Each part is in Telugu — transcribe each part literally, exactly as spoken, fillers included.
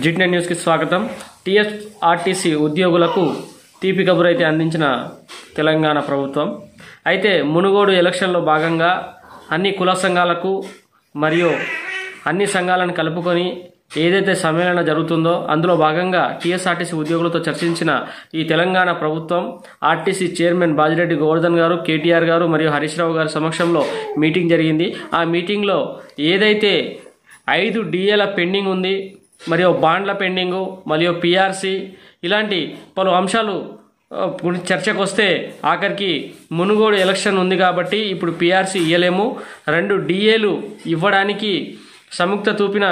జీ టీ నైన్ న్యూస్ కి స్వాగతం. T S R T C ఉద్యోగులకు తీపి కబురైతే అందించిన తెలంగాణ ప్రభుత్వం అయితే మునుగోడు ఎలక్షన్లో భాగంగా అన్ని కుల సంఘాలకు మరియు అన్ని సంఘాలను కలుపుకొని ఏదైతే సమ్మేళనం జరుగుతుందో అందులో భాగంగా T S R T C ఉద్యోగులతో చర్చించిన ఈ తెలంగాణ ప్రభుత్వం ఆర్టీసీ చైర్మన్ బాజిరెడ్డి గోవర్ధన్ గారు, కేటీఆర్ గారు మరియు హరీష్ రావు గారి సమక్షంలో మీటింగ్ జరిగింది. ఆ మీటింగ్లో ఏదైతే ఐదు డిఏల పెండింగ్ ఉంది, మరియు బాండ్ల పెండింగు, మరియు పీ ఆర్ సీ ఇలాంటి పలు అంశాలు చర్చకు వస్తే ఆఖరికి మునుగోడు ఎలక్షన్ ఉంది కాబట్టి ఇప్పుడు పీ ఆర్ సీ ఇవ్వలేము, రెండు డిఏలు ఇవ్వడానికి సంయుక్త చూపిన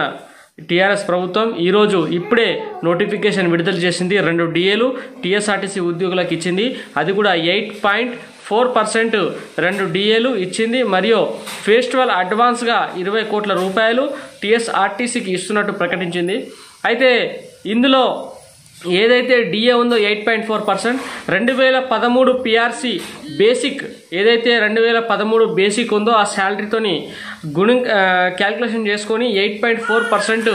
టీ ఆర్ ఎస్ ప్రభుత్వం ఈరోజు ఇప్పుడే నోటిఫికేషన్ విడుదల చేసింది. రెండు డిఏలు T S R T C ఉద్యోగులకు ఇచ్చింది, అది కూడా ఎయిట్ పాయింట్ ఫోర్ పర్సెంట్ రెండు డిఏలు ఇచ్చింది. మరియు ఫెస్టివల్ అడ్వాన్స్గా ఇరవై కోట్ల రూపాయలు టీ ఎస్ ఆర్ టీ సీకి ఇస్తున్నట్టు ప్రకటించింది. అయితే ఇందులో ఏదైతే డిఏ ఉందో ఎయిట్ పాయింట్ ఫోర్ పర్సెంట్ రెండు వేల పదమూడు పీ ఆర్ సీ బేసిక్ ఏదైతే రెండు వేల పదమూడు బేసిక్ ఉందో ఆ శాలరీతోని గుణి క్యాల్కులేషన్ చేసుకొని ఎయిట్ పాయింట్ ఫోర్ పర్సెంట్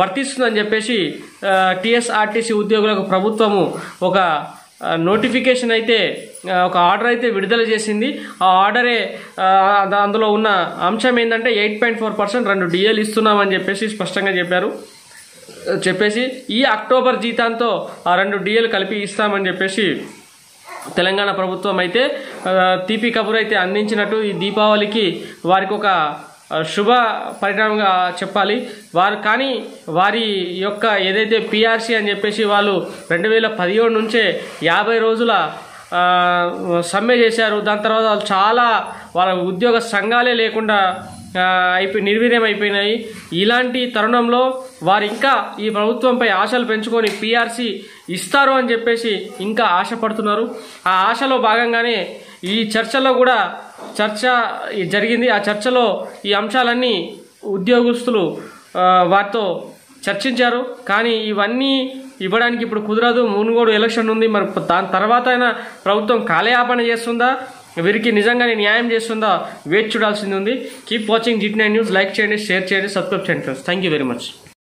వర్తిస్తుందని చెప్పేసి T S R T C ఉద్యోగులకు ప్రభుత్వము ఒక నోటిఫికేషన్ అయితే ఒక ఆర్డర్ అయితే విడుదల చేసింది. ఆ ఆర్డరే అందులో ఉన్న అంశం ఏంటంటే ఎయిట్ పాయింట్ ఫోర్ పర్సెంట్ రెండు డిఏలు ఇస్తున్నామని చెప్పేసి స్పష్టంగా చెప్పారు చెప్పేసి ఈ అక్టోబర్ జీతంతో ఆ రెండు డిఏలు కలిపి ఇస్తామని చెప్పేసి తెలంగాణ ప్రభుత్వం అయితే తీపి కబురు అయితే అందించినట్టు ఈ దీపావళికి వారికి ఒక శుభ పరిణామంగా చెప్పాలి. వారు కానీ వారి యొక్క ఏదైతే పీ ఆర్ సీ అని చెప్పేసి వాళ్ళు రెండు వేల పదిహేడు నుంచే యాభై రోజుల సమ్మె చేశారు. దాని తర్వాత వాళ్ళు చాలా వాళ్ళ ఉద్యోగ సంఘాలే లేకుండా అయిపోయి నిర్వీర్యం అయిపోయినాయి. ఇలాంటి తరుణంలో వారు ఇంకా ఈ ప్రభుత్వంపై ఆశలు పెంచుకొని పీ ఆర్ సీ ఇస్తారు అని చెప్పేసి ఇంకా ఆశపడుతున్నారు. ఆ ఆశలో భాగంగానే ఈ చర్చలో కూడా చర్చ జరిగింది. ఆ చర్చలో ఈ అంశాలన్నీ ఉద్యోగస్తులు వారితో చర్చించారు. కానీ ఇవన్నీ ఇవ్వడానికి ఇప్పుడు కుదరదు, మునుగోడు ఎలక్షన్ ఉంది, మరి దాని తర్వాత అయినా ప్రభుత్వం కాలయాపన చేస్తుందా, వీరికి నిజంగానే న్యాయం చేస్తుందా వేచి చూడాల్సింది ఉంది. Keep watching G T nine news. Like చేయండి, షేర్ చేయండి, సబ్స్క్రైబ్ చేయండి friends. Thank you very much.